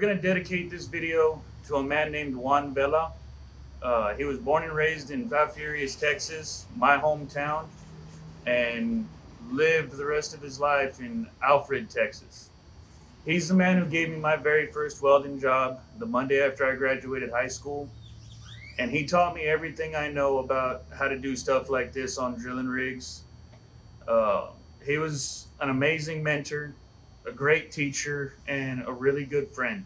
going to dedicate this video to a man named Juan Vela. He was born and raised in Falfurrias, Texas, my hometown, and lived the rest of his life in Alfred, Texas. He's the man who gave me my very first welding job the Monday after I graduated high school. And he taught me everything I know about how to do stuff like this on drilling rigs. He was an amazing mentor, a great teacher, and a really good friend.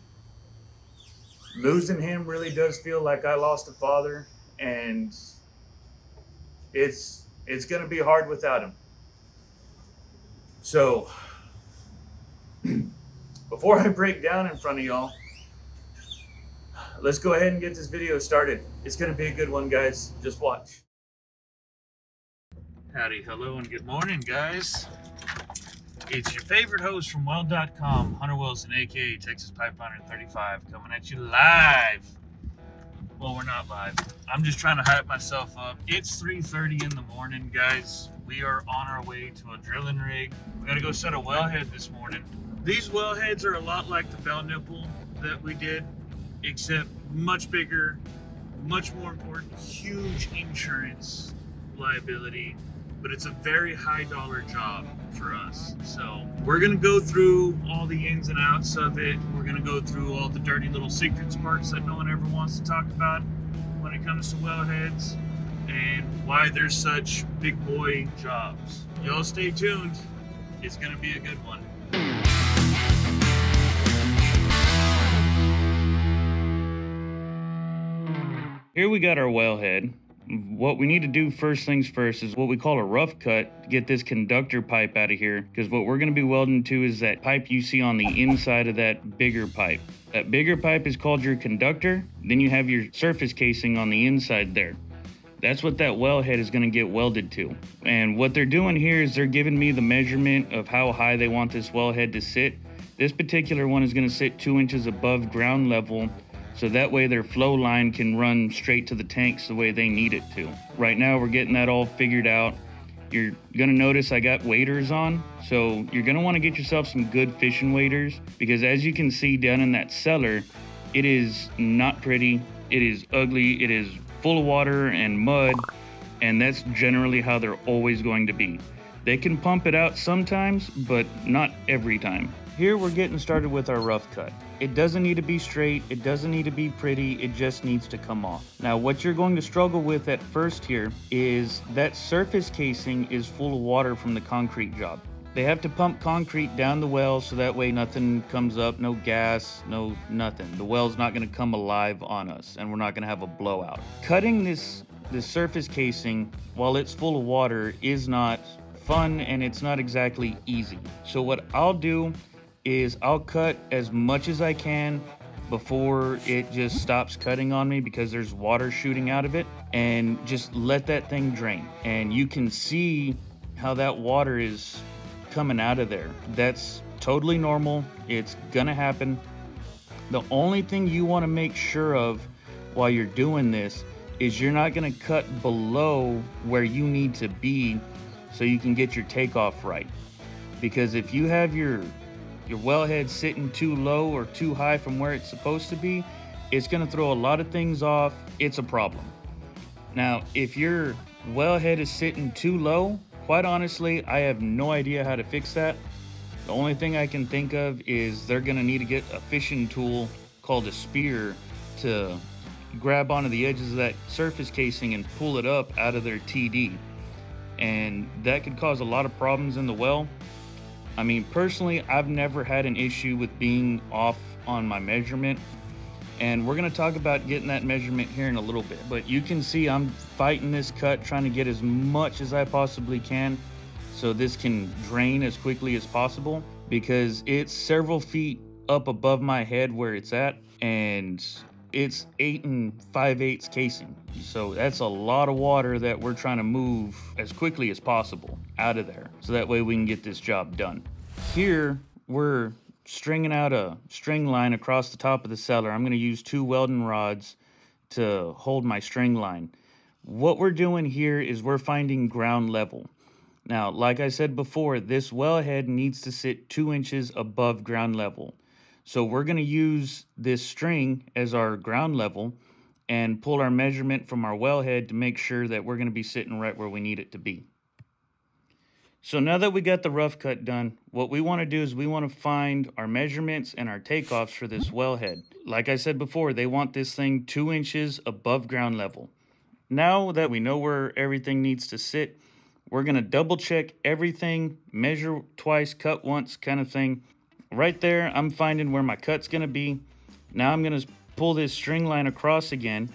Losing him really does feel like I lost a father, and it's gonna be hard without him. So before I break down in front of y'all, let's go ahead and get this video started. It's gonna be a good one, guys. Just watch. Howdy, hello, and good morning, guys. It's your favorite host from Weld.com, Hunter Wilson, aka Texas Pipe Hunter 35, coming at you live. Well, we're not live. I'm just trying to hype myself up. It's 3:30 in the morning, guys. We are on our way to a drilling rig. We gotta go set a wellhead this morning. These wellheads are a lot like the bell nipple that we did, except much bigger, much more important, huge insurance liability. But it's a very high dollar job for us. So we're gonna go through all the ins and outs of it. We're gonna go through all the dirty little secret parts that no one ever wants to talk about when it comes to wellheads and why they're such big boy jobs. Y'all stay tuned. It's gonna be a good one. Here we got our wellhead. What we need to do first things first is what we call a rough cut to get this conductor pipe out of here, because what we're going to be welding to is that pipe you see on the inside of that bigger pipe. That bigger pipe is called your conductor. Then you have your surface casing on the inside there. That's what that wellhead is going to get welded to. And what they're doing here is they're giving me the measurement of how high they want this wellhead to sit. This particular one is going to sit 2 inches above ground level, so that way their flow line can run straight to the tanks the way they need it to. Right now we're getting that all figured out. You're gonna notice I got waders on, so you're gonna wanna get yourself some good fishing waders, because as you can see down in that cellar, it is not pretty, it is ugly, it is full of water and mud, and that's generally how they're always going to be. They can pump it out sometimes, but not every time. Here we're getting started with our rough cut. It doesn't need to be straight, it doesn't need to be pretty, it just needs to come off. Now what you're going to struggle with at first here is that surface casing is full of water from the concrete job. They have to pump concrete down the well so that way nothing comes up, no gas, no nothing. The well's not gonna come alive on us and we're not gonna have a blowout. Cutting this surface casing while it's full of water is not fun and it's not exactly easy. So what I'll do is I'll cut as much as I can before it just stops cutting on me because there's water shooting out of it, and just let that thing drain. And you can see how that water is coming out of there. That's totally normal. It's gonna happen. The only thing you wanna make sure of while you're doing this is you're not gonna cut below where you need to be so you can get your takeoff right. Because if you have your wellhead sitting too low or too high from where it's supposed to be, it's gonna throw a lot of things off. It's a problem. Now, if your wellhead is sitting too low, quite honestly, I have no idea how to fix that. The only thing I can think of is they're gonna need to get a fishing tool called a spear to grab onto the edges of that surface casing and pull it up out of their TD. And that could cause a lot of problems in the well. I mean, personally, I've never had an issue with being off on my measurement, and we're gonna talk about getting that measurement here in a little bit. But you can see I'm fighting this cut, trying to get as much as I possibly can so this can drain as quickly as possible, because it's several feet up above my head where it's at, and it's 8 5/8 casing. So that's a lot of water that we're trying to move as quickly as possible out of there, so that way we can get this job done. Here, we're stringing out a string line across the top of the cellar. I'm gonna use 2 welding rods to hold my string line. What we're doing here is we're finding ground level. Now, like I said before, this wellhead needs to sit 2 inches above ground level. So we're going to use this string as our ground level and pull our measurement from our wellhead to make sure that we're going to be sitting right where we need it to be. So now that we got the rough cut done, what we want to do is we want to find our measurements and our takeoffs for this wellhead. Like I said before, they want this thing 2 inches above ground level. Now that we know where everything needs to sit, we're going to double check everything, measure twice, cut once kind of thing. Right there, I'm finding where my cut's going to be. Now I'm going to pull this string line across again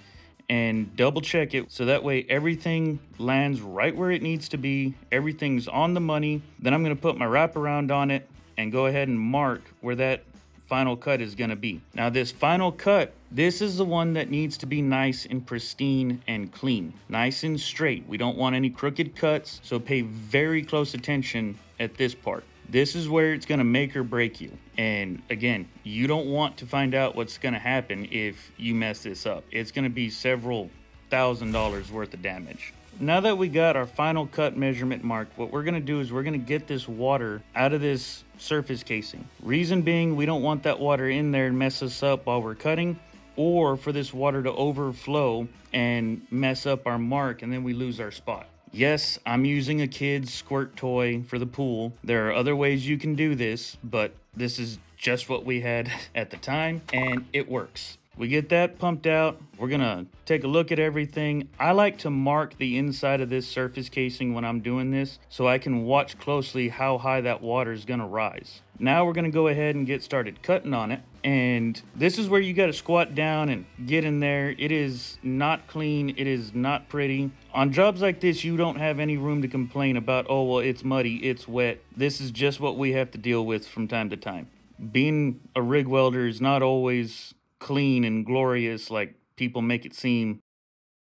and double check it, so that way everything lands right where it needs to be. Everything's on the money. Then I'm gonna put my wraparound on it and go ahead and mark where that final cut is gonna be. Now this final cut, this is the one that needs to be nice and pristine and clean, nice and straight. We don't want any crooked cuts, so pay very close attention at this part. This is where it's gonna make or break you. And again, you don't want to find out what's gonna happen if you mess this up. It's gonna be several $1,000s worth of damage. Now that we got our final cut measurement marked, what we're gonna do is we're gonna get this water out of this surface casing. Reason being, we don't want that water in there and mess us up while we're cutting, or for this water to overflow and mess up our mark and then we lose our spot. Yes, I'm using a kid's squirt toy for the pool. There are other ways you can do this, but this is just what we had at the time, and it works. We get that pumped out. We're gonna take a look at everything. I like to mark the inside of this surface casing when I'm doing this, so I can watch closely how high that water is gonna rise. Now we're gonna go ahead and get started cutting on it. And this is where you gotta squat down and get in there. It is not clean, it is not pretty. On jobs like this, you don't have any room to complain about, oh, well, it's muddy, it's wet. This is just what we have to deal with from time to time. Being a rig welder is not always clean and glorious like people make it seem.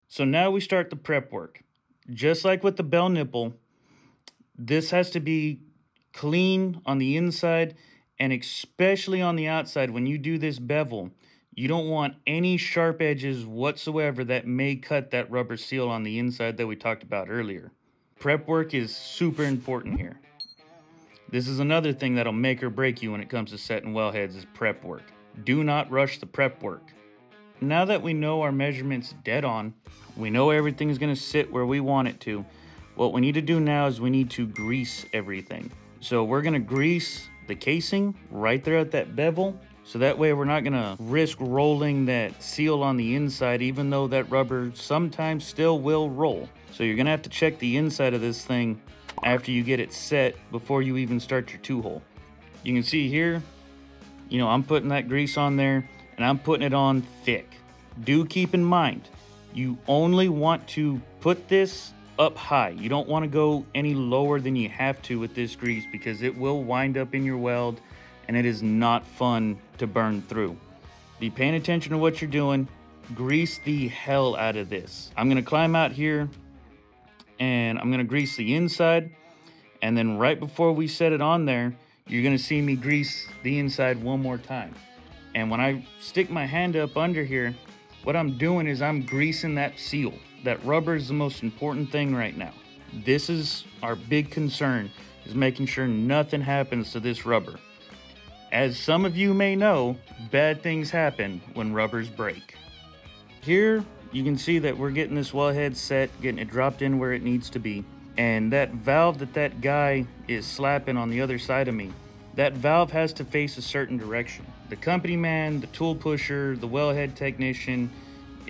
So now we start the prep work. Just like with the bell nipple, this has to be clean on the inside and especially on the outside. When you do this bevel, you don't want any sharp edges whatsoever that may cut that rubber seal on the inside that we talked about earlier. Prep work is super important here. This is another thing that'll make or break you when it comes to setting wellheads is prep work. Do not rush the prep work. Now that we know our measurements dead on, we know everything's gonna sit where we want it to, what we need to do now is we need to grease everything. So we're gonna grease the casing right there at that bevel. So that way we're not gonna risk rolling that seal on the inside, even though that rubber sometimes still will roll. So you're gonna have to check the inside of this thing after you get it set before you even start your two hole. You can see here, you know, I'm putting that grease on there and I'm putting it on thick. Do keep in mind, you only want to put this up high. You don't want to go any lower than you have to with this grease, because it will wind up in your weld and it is not fun to burn through. Be paying attention to what you're doing. Grease the hell out of this. I'm going to climb out here and I'm going to grease the inside, and then right before we set it on there, you're going to see me grease the inside one more time. And when I stick my hand up under here, what I'm doing is I'm greasing that seal. That rubber is the most important thing right now. This is our big concern, is making sure nothing happens to this rubber. As some of you may know, bad things happen when rubbers break. Here, you can see that we're getting this wellhead set, getting it dropped in where it needs to be. And that valve that guy is slapping on the other side of me, that valve has to face a certain direction. The company man, the tool pusher, the wellhead technician,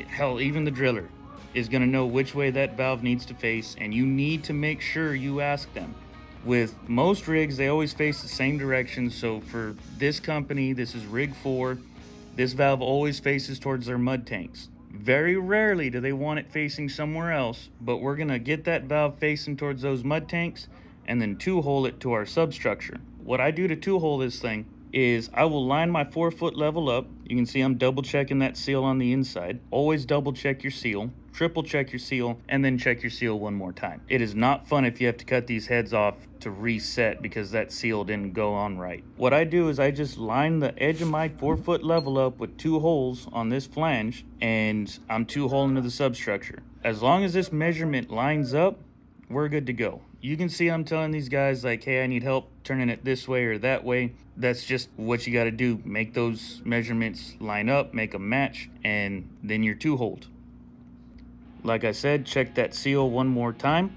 hell, even the driller is going to know which way that valve needs to face, and you need to make sure you ask them. With most rigs, they always face the same direction. So for this company, this is rig 4, this valve always faces towards their mud tanks. Very rarely do they want it facing somewhere else, but we're gonna get that valve facing towards those mud tanks and then two-hole it to our substructure. What I do to two-hole this thing is I will line my 4 foot level up. You can see I'm double checking that seal on the inside. Always double check your seal, triple check your seal, and then check your seal one more time. It is not fun if you have to cut these heads off to reset because that seal didn't go on right. What I do is I just line the edge of my 4 foot level up with two holes on this flange, and I'm two holing to the substructure. As long as this measurement lines up, we're good to go. You can see I'm telling these guys like, hey, I need help turning it this way or that way. That's just what you got to do. Make those measurements line up, make them match, and then you're two-holed. Like I said, check that seal one more time.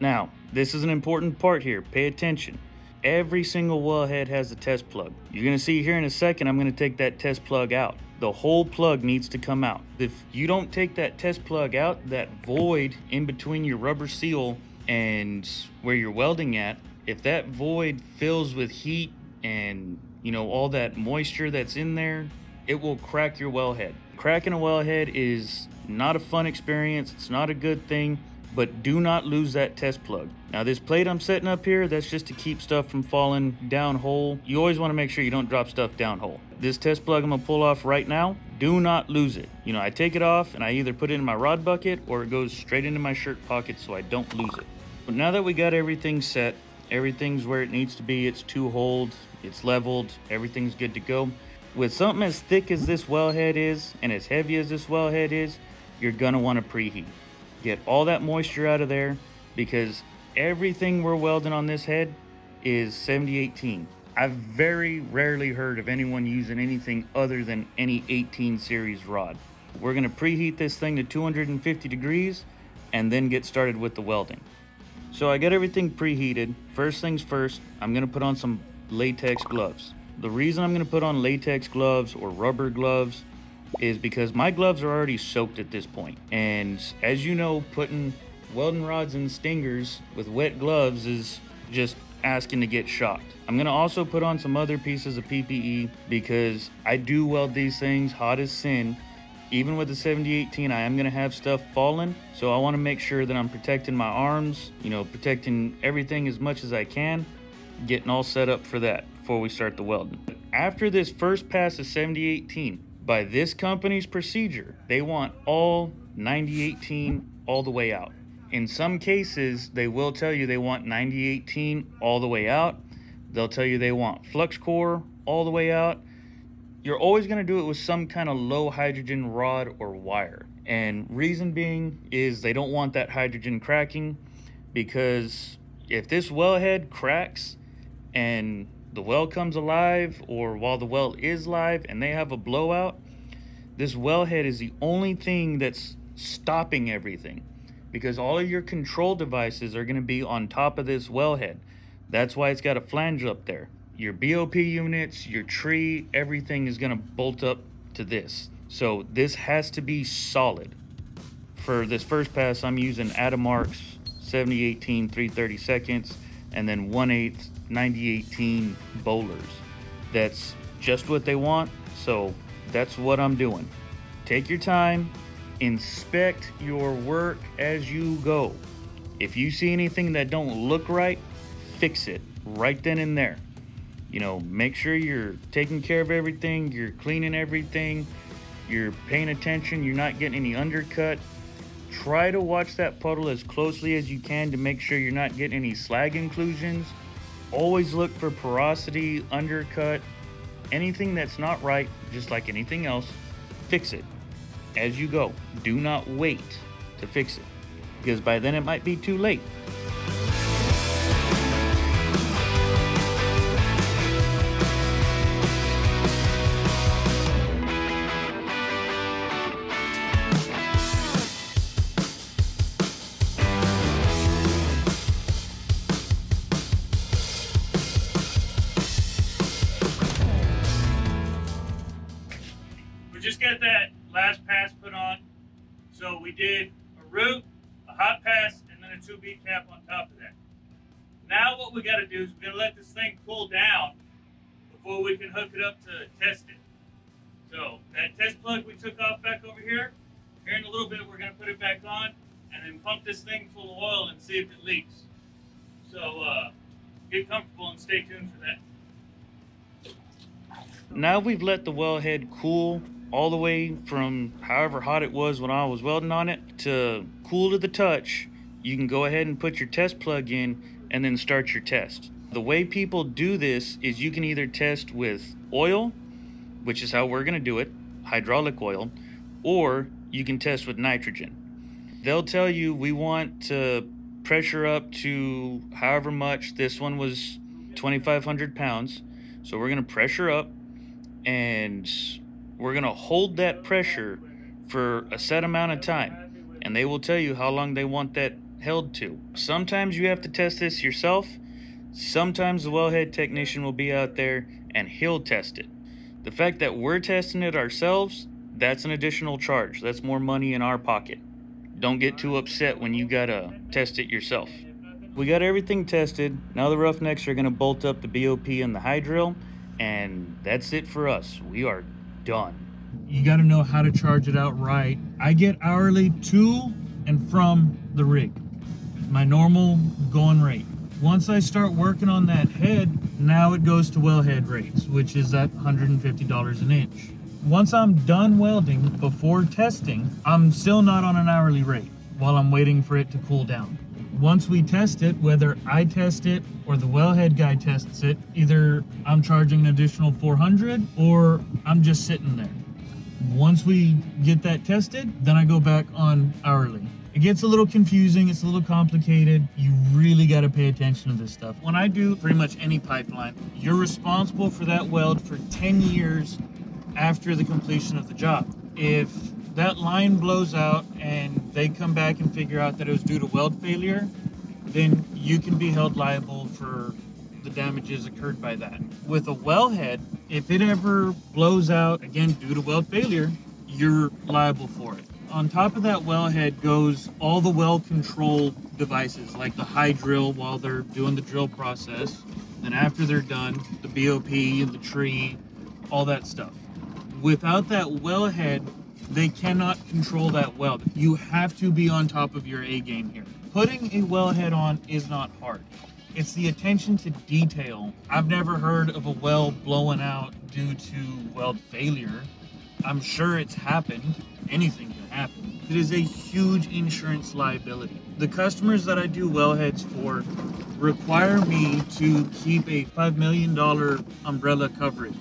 Now, this is an important part here. Pay attention. Every single wellhead has a test plug. You're going to see here in a second, I'm going to take that test plug out. The whole plug needs to come out. If you don't take that test plug out, that void in between your rubber seal and where you're welding at, if that void fills with heat and, you know, all that moisture that's in there, it will crack your wellhead. Cracking a wellhead is not a fun experience. It's not a good thing. But do not lose that test plug. Now this plate I'm setting up here, that's just to keep stuff from falling down hole. You always want to make sure you don't drop stuff down hole. This test plug I'm gonna pull off right now. Do not lose it. You know, I take it off and I either put it in my rod bucket or it goes straight into my shirt pocket so I don't lose it. But now that we got everything set, everything's where it needs to be, it's two-holed, it's leveled, everything's good to go. With something as thick as this wellhead is and as heavy as this wellhead is, you're gonna want to preheat. Get all that moisture out of there, because everything we're welding on this head is 7018. I've very rarely heard of anyone using anything other than any 18 series rod. We're going to preheat this thing to 250 degrees and then get started with the welding. So I got everything preheated. First things first, I'm going to put on some latex gloves. The reason I'm going to put on latex gloves or rubber gloves is because my gloves are already soaked at this point. And as you know, putting welding rods and stingers with wet gloves is just asking to get shocked. I'm gonna also put on some other pieces of PPE because I do weld these things hot as sin. Even with the 7018, I am gonna have stuff falling. So I wanna make sure that I'm protecting my arms, you know, protecting everything as much as I can, getting all set up for that before we start the welding. After this first pass of 7018, by this company's procedure, they want all 9018 all the way out. In some cases, they will tell you they want 9018 all the way out. They'll tell you they want flux core all the way out. You're always gonna do it with some kind of low hydrogen rod or wire. And reason being is they don't want that hydrogen cracking, because if this wellhead cracks and the well comes alive, or while the well is live and they have a blowout, this wellhead is the only thing that's stopping everything, because all of your control devices are going to be on top of this wellhead. That's why it's got a flange up there. Your BOP units, your tree, everything is going to bolt up to this. So this has to be solid. For this first pass, I'm using Adamark's 7018 3/32 and then 1/8 9018 bowlers. That's just what they want, so that's what I'm doing. Take your time, inspect your work as you go. If you see anything that don't look right, fix it right then and there. You know, make sure you're taking care of everything, you're cleaning everything, you're paying attention, you're not getting any undercut. Try to watch that puddle as closely as you can to make sure you're not getting any slag inclusions. Always look for porosity, undercut, anything that's not right. Just like anything else, fix it as you go. Do not wait to fix it, because by then it might be too late. We did a root, a hot pass, and then a 2B cap on top of that. Now what we got to do is we're going to let this thing cool down before we can hook it up to test it. So that test plug we took off back over here, here in a little bit we're going to put it back on and then pump this thing full of oil and see if it leaks. So get comfortable and stay tuned for that. Now we've let the wellhead cool all the way from however hot it was when I was welding on it to cool to the touch, you can go ahead and put your test plug in and then start your test. The way people do this is you can either test with oil, which is how we're going to do it, hydraulic oil, or you can test with nitrogen. they'll tell you we want to pressure up to however much. This one was 2,500 pounds. So we're going to pressure up and we're going to hold that pressure for a set amount of time. And they will tell you how long they want that held to. Sometimes you have to test this yourself. Sometimes the wellhead technician will be out there and he'll test it. The fact that we're testing it ourselves, that's an additional charge. That's more money in our pocket. Don't get too upset when you gotta test it yourself. We got everything tested. Now the roughnecks are gonna bolt up the BOP and the high drill, and that's it for us. We are done. You gotta know how to charge it out right. I get hourly to and from the rig, my normal going rate. Once I start working on that head, now it goes to wellhead rates, which is at $150 an inch. Once I'm done welding before testing, I'm still not on an hourly rate while I'm waiting for it to cool down. Once we test it, whether I test it or the wellhead guy tests it, either I'm charging an additional $400 or I'm just sitting there. Once we get that tested, then I go back on hourly. It gets a little confusing, it's a little complicated. You really gotta pay attention to this stuff. When I do pretty much any pipeline, you're responsible for that weld for 10 years after the completion of the job. If that line blows out and they come back and figure out that it was due to weld failure, then you can be held liable for the damages occurred by that. With a wellhead, if it ever blows out, again, due to weld failure, you're liable for it. On top of that wellhead goes all the well control devices, like the high drill while they're doing the drill process. Then after they're done, the BOP and the tree, all that stuff. Without that wellhead, they cannot control that weld. You have to be on top of your A game here. Putting a wellhead on is not hard. It's the attention to detail. I've never heard of a well blowing out due to weld failure. I'm sure it's happened. Anything can happen. It is a huge insurance liability. The customers that I do wellheads for require me to keep a $5 million umbrella coverage,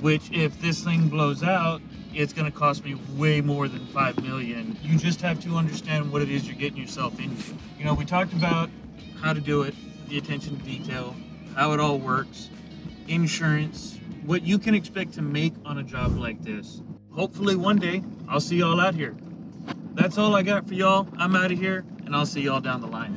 which if this thing blows out, it's gonna cost me way more than $5 million. You just have to understand what it is you're getting yourself into. You know, we talked about how to do it, the attention to detail, how it all works, insurance, what you can expect to make on a job like this. Hopefully one day I'll see y'all out here. That's all I got for y'all. I'm out of here and I'll see y'all down the line.